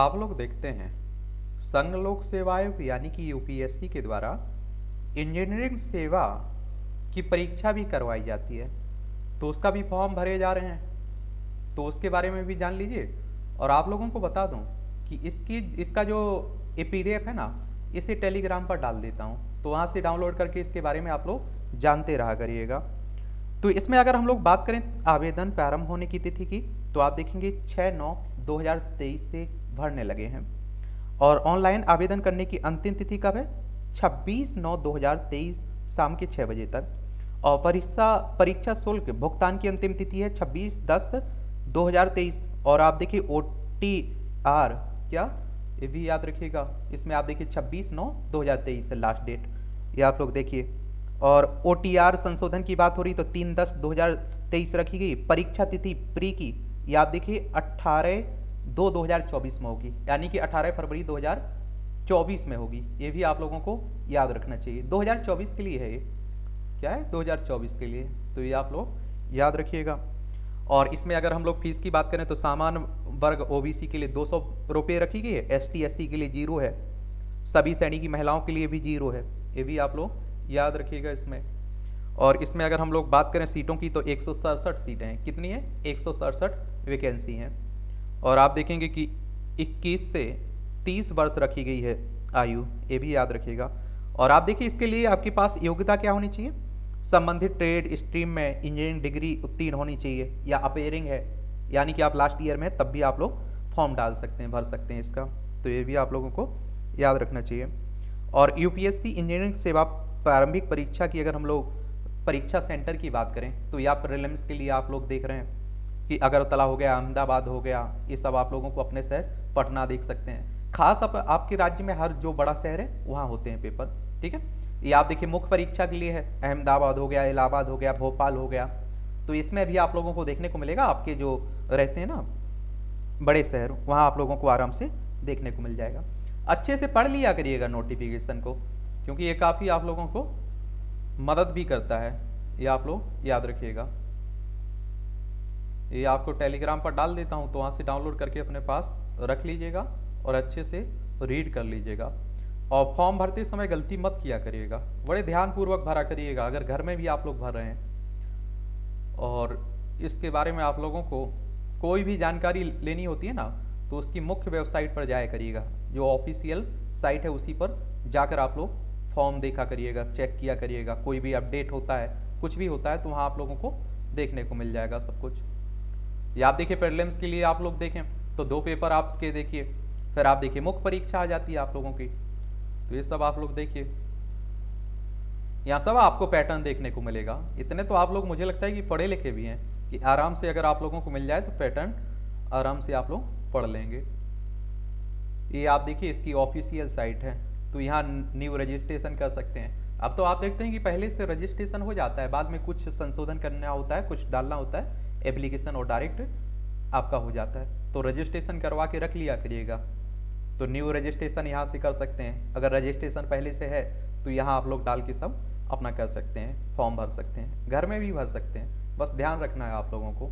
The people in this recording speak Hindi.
आप लोग देखते हैं संघ लोक सेवा आयोग यानी कि यूपीएससी के द्वारा इंजीनियरिंग सेवा की परीक्षा भी करवाई जाती है, तो उसका भी फॉर्म भरे जा रहे हैं, तो उसके बारे में भी जान लीजिए। और आप लोगों को बता दूं कि इसका जो पीडीएफ है ना, इसे टेलीग्राम पर डाल देता हूं, तो वहां से डाउनलोड करके इसके बारे में आप लोग जानते रहा करिएगा। तो इसमें अगर हम लोग बात करें आवेदन प्रारंभ होने की तिथि की, तो आप देखेंगे 6/9/2023 से भरने लगे हैं और ऑनलाइन आवेदन करने की अंतिम तिथि कब है, 26/9/2023 शाम के 6 बजे तक। और परीक्षा शुल्क भुगतान की अंतिम तिथि है 26/10/2023। और आप देखिए OTR क्या, ये भी याद रखिएगा, इसमें आप देखिए 26/9/2023 है लास्ट डेट, ये आप लोग देखिए। और OTR संशोधन की बात हो रही तो 3/10/2023 रखी गई। परीक्षा तिथि प्री की ये आप देखिए 18/2/2024 में होगी, यानी कि 18 फरवरी 2024 में होगी। ये भी आप लोगों को याद रखना चाहिए, 2024 के लिए है, ये क्या है 2024 के लिए, तो ये आप लोग याद रखिएगा। और इसमें अगर हम लोग फीस की बात करें तो सामान्य वर्ग OBC के लिए 200 रुपये रखी गई है, ST SC के लिए 0 है, सभी श्रेणी की महिलाओं के लिए भी 0 है, ये भी आप लोग याद रखिएगा इसमें। और इसमें अगर हम लोग बात करें सीटों की तो 167 सीटें हैं, कितनी है 167 वैकेंसी हैं। और आप देखेंगे कि 21 से 30 वर्ष रखी गई है आयु, ये भी याद रखिएगा। और आप देखिए इसके लिए आपके पास योग्यता क्या होनी चाहिए, संबंधित ट्रेड स्ट्रीम में इंजीनियरिंग डिग्री उत्तीर्ण होनी चाहिए, या अपेयरिंग है यानी कि आप लास्ट ईयर में तब भी आप लोग फॉर्म डाल सकते हैं, भर सकते हैं इसका, तो ये भी आप लोगों को याद रखना चाहिए। और UPSC इंजीनियरिंग सेवा प्रारंभिक परीक्षा की अगर हम लोग परीक्षा सेंटर की बात करें तो या प्रीलिम्स के लिए आप लोग देख रहे हैं कि अगरतला हो गया, अहमदाबाद हो गया, ये सब आप लोगों को अपने शहर पटना देख सकते हैं, खास आपके राज्य में हर जो बड़ा शहर है वहाँ होते हैं पेपर, ठीक है। ये आप देखिए मुख्य परीक्षा के लिए है, अहमदाबाद हो गया, इलाहाबाद हो गया, भोपाल हो गया, तो इसमें भी आप लोगों को देखने को मिलेगा, आपके जो रहते हैं ना बड़े शहर वहाँ आप लोगों को आराम से देखने को मिल जाएगा। अच्छे से पढ़ लिया करिएगा नोटिफिकेशन को, क्योंकि ये काफ़ी आप लोगों को मदद भी करता है, ये आप लोग याद रखिएगा। ये आपको टेलीग्राम पर डाल देता हूँ, तो वहाँ से डाउनलोड करके अपने पास रख लीजिएगा और अच्छे से रीड कर लीजिएगा। और फॉर्म भरते समय गलती मत किया करिएगा, बड़े ध्यानपूर्वक भरा करिएगा, अगर घर में भी आप लोग भर रहे हैं। और इसके बारे में आप लोगों को कोई भी जानकारी लेनी होती है ना, तो उसकी मुख्य वेबसाइट पर जाया करिएगा, जो ऑफिशियल साइट है उसी पर जाकर आप लोग फॉर्म देखा करिएगा, चेक किया करिएगा, कोई भी अपडेट होता है, कुछ भी होता है तो वहाँ आप लोगों को देखने को मिल जाएगा सब कुछ। या आप देखिए प्रीलिम्स के लिए आप लोग देखें तो 2 पेपर आपके देखिए, फिर आप देखिए मुख्य परीक्षा आ जाती है आप लोगों की, तो ये सब आप लोग देखिए, यहाँ सब आपको पैटर्न देखने को मिलेगा। इतने तो आप लोग मुझे लगता है कि पढ़े लिखे भी हैं कि आराम से अगर आप लोगों को मिल जाए तो पैटर्न आराम से आप लोग पढ़ लेंगे। ये आप देखिए इसकी ऑफिशियल साइट है, तो यहाँ न्यू रजिस्ट्रेशन कर सकते हैं। अब तो आप देखते हैं कि पहले से रजिस्ट्रेशन हो जाता है, बाद में कुछ संशोधन करना होता है, कुछ डालना होता है, एप्लीकेशन और डायरेक्ट आपका हो जाता है, तो रजिस्ट्रेशन करवा के रख लिया करिएगा। तो न्यू रजिस्ट्रेशन यहाँ से कर सकते हैं, अगर रजिस्ट्रेशन पहले से है तो यहाँ आप लोग डाल के सब अपना कर सकते हैं, फॉर्म भर सकते हैं, घर में भी भर सकते हैं, बस ध्यान रखना है आप लोगों को।